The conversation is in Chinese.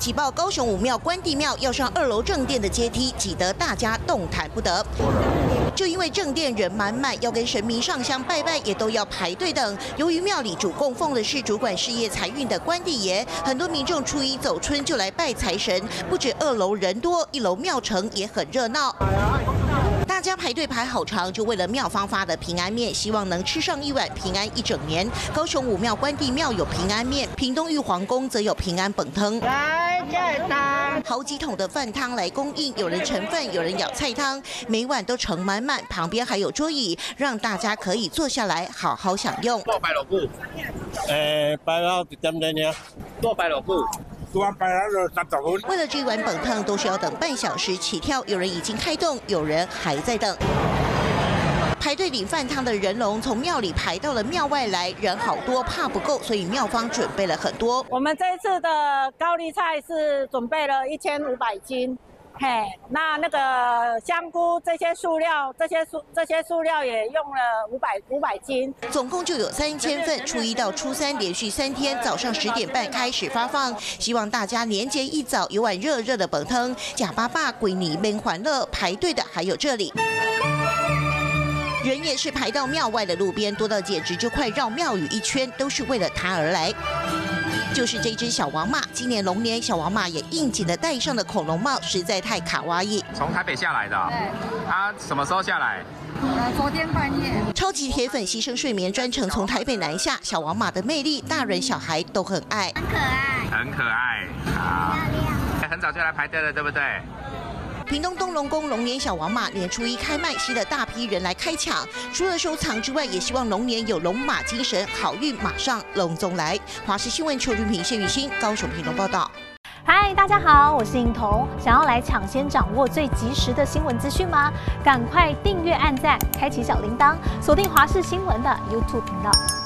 挤爆高雄5庙关帝庙要上2楼正殿的阶梯，挤得大家动弹不得。就因为正殿人满满，要跟神明上香拜拜也都要排队等。由于庙里主供奉的是主管事业财运的关帝爷，很多民众初一走春就来拜财神。不止2楼人多，1楼庙城也很热闹。 大家排队排好长，就为了庙方发的平安面，希望能吃上一碗平安一整年。高雄5庙关帝庙有平安面，屏东玉皇宫则有平安本汤。来这汤，好几桶的饭汤来供应，有人盛饭，有人舀菜汤，每碗都盛满满，旁边还有桌椅，让大家可以坐下来好好享用。做白萝卜，摆到1点钟呀，做白萝卜。 为了这碗本汤，都是要等半小时起跳，有人已经开动，有人还在等。排队领饭汤的人龙从庙里排到了庙外来，人好多，怕不够，所以庙方准备了很多。我们这一次的高丽菜是准备了1500斤，嘿，那个香菇这些塑料，这些塑料也用了500斤，总共就有3000份。初一到初三连续3天，早上10点半开始发放，希望大家年节一早有碗热热的本汤。假爸爸归你们欢乐，排队的还有这里。 人也是排到庙外的路边，多到简直就快绕庙宇一圈，都是为了它而来。就是这只小王马，今年龙年小王马也应景的戴上了恐龙帽，实在太卡哇伊。从台北下来的、啊，他什么时候下来？ 昨天半夜，超级铁粉牺牲睡眠，专程从台北南下。小王马的魅力，大人小孩都很爱，很可爱，很可爱，好，漂亮。很早就来排队了，对不对？ 屏东东龙宫龙年小王马年初一开卖，吸了大批人来开抢。除了收藏之外，也希望龙年有龙马精神，好运马上龙中来。华视新闻邱俊平、谢雨欣，高雄屏东报道。嗨，大家好，我是颖彤。想要来抢先掌握最及时的新闻资讯吗？赶快订阅、按赞、开启小铃铛，锁定华视新闻的 YouTube 频道。